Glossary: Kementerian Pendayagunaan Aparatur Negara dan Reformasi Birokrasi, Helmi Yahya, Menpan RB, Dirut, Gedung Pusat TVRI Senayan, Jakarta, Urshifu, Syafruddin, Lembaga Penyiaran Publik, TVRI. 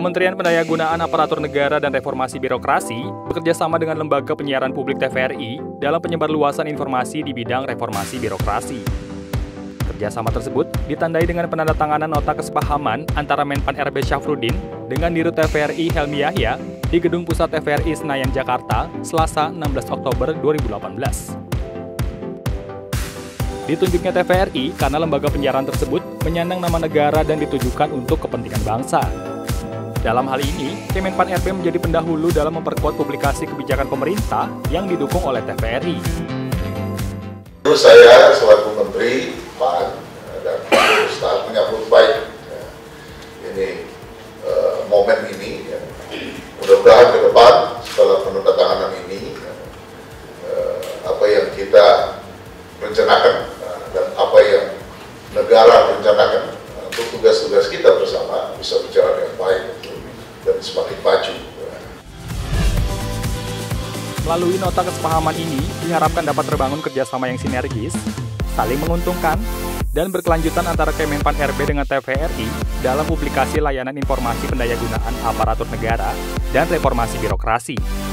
Kementerian Pendayagunaan Aparatur Negara dan Reformasi Birokrasi bekerjasama dengan Lembaga Penyiaran Publik TVRI dalam penyebarluasan informasi di bidang reformasi birokrasi. Kerjasama tersebut ditandai dengan penandatanganan nota kesepahaman antara Menpan RB Syafruddin dengan Dirut TVRI Helmi Yahya di Gedung Pusat TVRI Senayan, Jakarta, Selasa 16 Oktober 2018. Ditunjuknya TVRI karena lembaga penyiaran tersebut menyandang nama negara dan ditujukan untuk kepentingan bangsa. Dalam hal ini, Kemenpan RB menjadi pendahulu dalam memperkuat publikasi kebijakan pemerintah yang didukung oleh TVRI. Saya selaku Menteri PAN dan Ustaz menyambut baik ini momen ini. Mudah-mudahan ke depan setelah penandatanganan ini apa yang kita rencanakan dan apa yang negara rencanakan untuk tugas-tugas kita bersama bisa berjalan dengan baik dan semakin maju. Melalui nota kesepahaman ini diharapkan dapat terbangun kerjasama yang sinergis, saling menguntungkan, dan berkelanjutan antara Kemenpan RB dengan TVRI dalam publikasi layanan informasi pendayagunaan aparatur negara dan reformasi birokrasi.